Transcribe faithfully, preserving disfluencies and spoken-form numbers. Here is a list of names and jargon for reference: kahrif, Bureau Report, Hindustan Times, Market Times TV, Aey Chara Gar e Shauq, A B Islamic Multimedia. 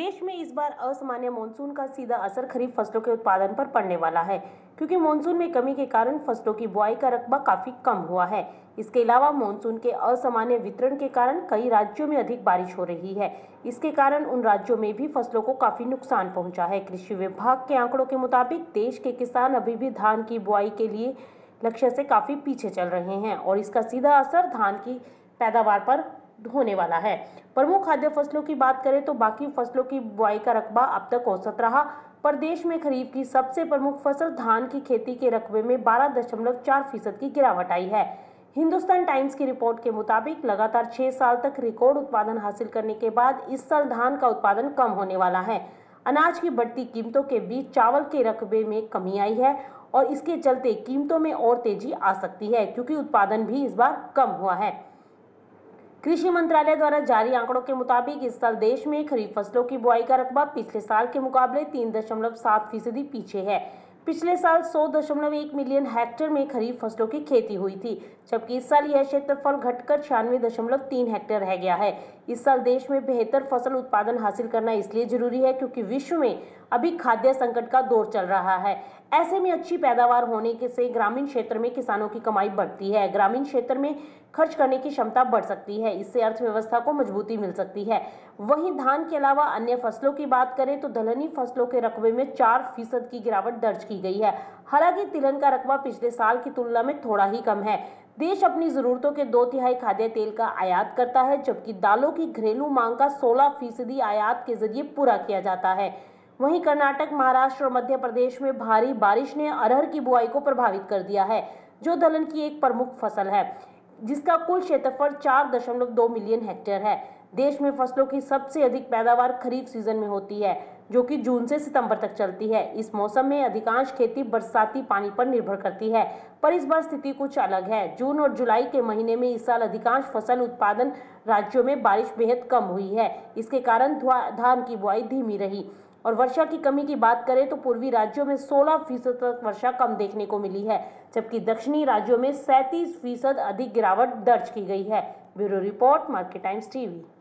देश में इस बार असामान्य मानसून का सीधा असर खरीफ फसलों के उत्पादन पर पड़ने वाला है, क्योंकि मानसून में कमी के कारण फसलों की बुआई का रकबा काफी कम हुआ है। इसके अलावा मानसून के असामान्य वितरण के कारण कई राज्यों में अधिक बारिश हो रही है। इसके कारण उन राज्यों में भी फसलों को काफी नुकसान पहुंचा है। कृषि विभाग के आंकड़ों के मुताबिक देश के किसान अभी भी धान की बुआई के लिए लक्ष्य से काफी पीछे चल रहे हैं और इसका सीधा असर धान की पैदावार पर होने वाला है। प्रमुख खाद्य फसलों की बात करें तो बाकी फसलों की बुआई का रकबा अब तक औसत रहा। प्रदेश में खरीफ की सबसे प्रमुख फसल धान की खेती के रकबे में बारह दशमलव चार फीसद की गिरावट आई है। हिंदुस्तान टाइम्स की रिपोर्ट के मुताबिक लगातार छह साल तक रिकॉर्ड उत्पादन हासिल करने के बाद इस साल धान का उत्पादन कम होने वाला है। अनाज की बढ़ती कीमतों के बीच चावल के रकबे में कमी आई है और इसके चलते कीमतों में और तेजी आ सकती है, क्योंकि उत्पादन भी इस बार कम हुआ है। कृषि मंत्रालय द्वारा जारी आंकड़ों के मुताबिक इस साल देश में खरीफ फसलों की बुआई का रकबा पिछले साल के मुकाबले तीन दशमलव सात फीसदी पीछे है। पिछले साल सौ दशमलव एक मिलियन हेक्टेयर में खरीफ फसलों की खेती हुई थी, जबकि इस साल यह क्षेत्रफल घटकर छियानवे दशमलव तीन हेक्टेयर रह गया है। इस साल देश में बेहतर फसल उत्पादन हासिल करना इसलिए जरूरी है क्योंकि विश्व में अभी खाद्य संकट का दौर चल रहा है। ऐसे में अच्छी पैदावार होने के से ग्रामीण क्षेत्र में किसानों की कमाई बढ़ती है। ग्रामीण क्षेत्र में खर्च करने की क्षमता बढ़ सकती है, इससे अर्थव्यवस्था को मजबूती मिल सकती है। वहीं धान के अलावा अन्य फसलों की बात करें तो दलहनी फसलों के रकबे में चार फीसद की गिरावट दर्ज की गई है। हालांकि तिलहन का रकबा पिछले साल की तुलना में थोड़ा ही कम है। देश अपनी जरूरतों के दो तिहाई खाद्य तेल का आयात करता है, जबकि दालों की घरेलू मांग का सोलह फीसदी आयात के जरिए पूरा किया जाता है। वहीं कर्नाटक, महाराष्ट्र और मध्य प्रदेश में भारी बारिश ने अरहर की बुआई को प्रभावित कर दिया है, जो दलहन की एक प्रमुख फसल है, जिसका कुल क्षेत्रफल चार दशमलव दो मिलियन हेक्टेयर है। देश में फसलों की सबसे अधिक पैदावार खरीफ सीजन में होती है, जो कि जून से सितंबर तक चलती है। इस मौसम में अधिकांश खेती बरसाती पानी पर निर्भर करती है, पर इस बार स्थिति कुछ अलग है। जून और जुलाई के महीने में इस साल अधिकांश फसल उत्पादन राज्यों में बारिश बेहद कम हुई है। इसके कारण धान की बुआई धीमी रही। और वर्षा की कमी की बात करें तो पूर्वी राज्यों में सोलह फीसद तक वर्षा कम देखने को मिली है, जबकि दक्षिणी राज्यों में सैंतीस फीसद अधिक गिरावट दर्ज की गई है। Bureau report, market times TV.